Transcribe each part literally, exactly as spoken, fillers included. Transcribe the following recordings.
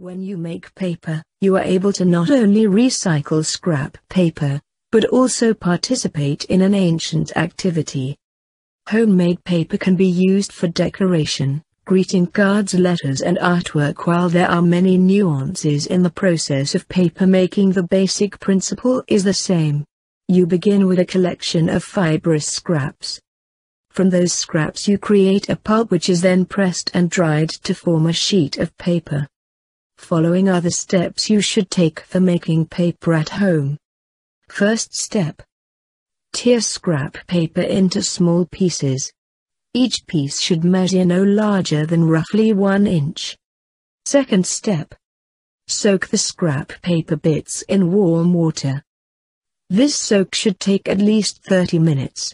When you make paper, you are able to not only recycle scrap paper, but also participate in an ancient activity. Homemade paper can be used for decoration, greeting cards, letters and artwork. While there are many nuances in the process of paper making, the basic principle is the same. You begin with a collection of fibrous scraps. From those scraps you create a pulp which is then pressed and dried to form a sheet of paper. Following are the steps you should take for making paper at home. First step. Tear scrap paper into small pieces. Each piece should measure no larger than roughly one inch. Second step. Soak the scrap paper bits in warm water. This soak should take at least thirty minutes.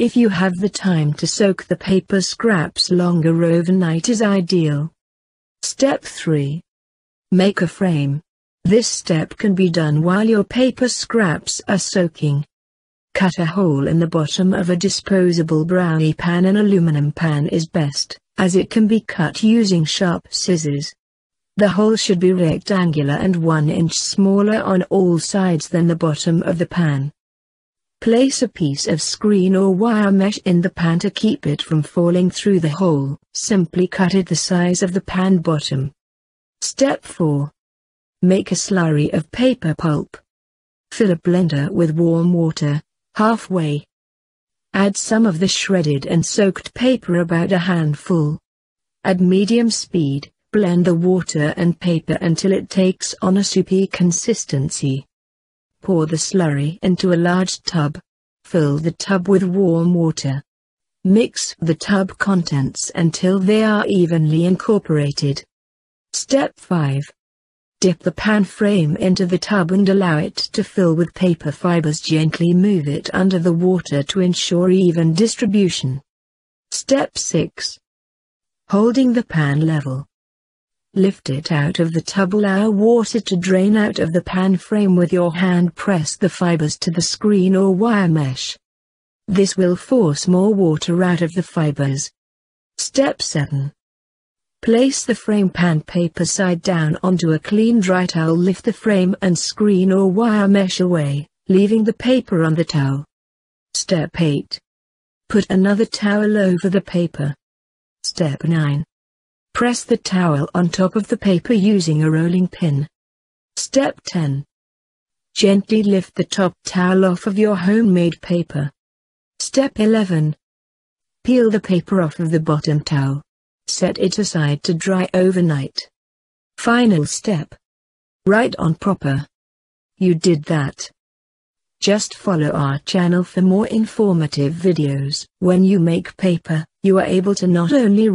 If you have the time to soak the paper scraps longer, overnight is ideal. Step three. Make a frame. This step can be done while your paper scraps are soaking. Cut a hole in the bottom of a disposable brownie pan. An aluminum pan is best, as it can be cut using sharp scissors. The hole should be rectangular and one inch smaller on all sides than the bottom of the pan. Place a piece of screen or wire mesh in the pan to keep it from falling through the hole. Simply cut it the size of the pan bottom. Step four. Make a slurry of paper pulp. Fill a blender with warm water, halfway. Add some of the shredded and soaked paper, about a handful. At medium speed, blend the water and paper until it takes on a soupy consistency. Pour the slurry into a large tub. Fill the tub with warm water. Mix the tub contents until they are evenly incorporated. Step five. Dip the pan frame into the tub and allow it to fill with paper fibers. Gently move it under the water to ensure even distribution. Step six. Holding the pan level. Lift it out of the tub. Allow water to drain out of the pan frame. With your hand, press the fibers to the screen or wire mesh. This will force more water out of the fibers. Step seven. Place the frame pan paper side down onto a clean dry towel. Lift the frame and screen or wire mesh away, leaving the paper on the towel. Step eight. Put another towel over the paper. Step nine. Press the towel on top of the paper using a rolling pin. Step ten. Gently lift the top towel off of your homemade paper. Step eleven. Peel the paper off of the bottom towel. Set it aside to dry overnight. Final step. Write on proper. You did that. Just follow our channel for more informative videos. When you make paper, you are able to not only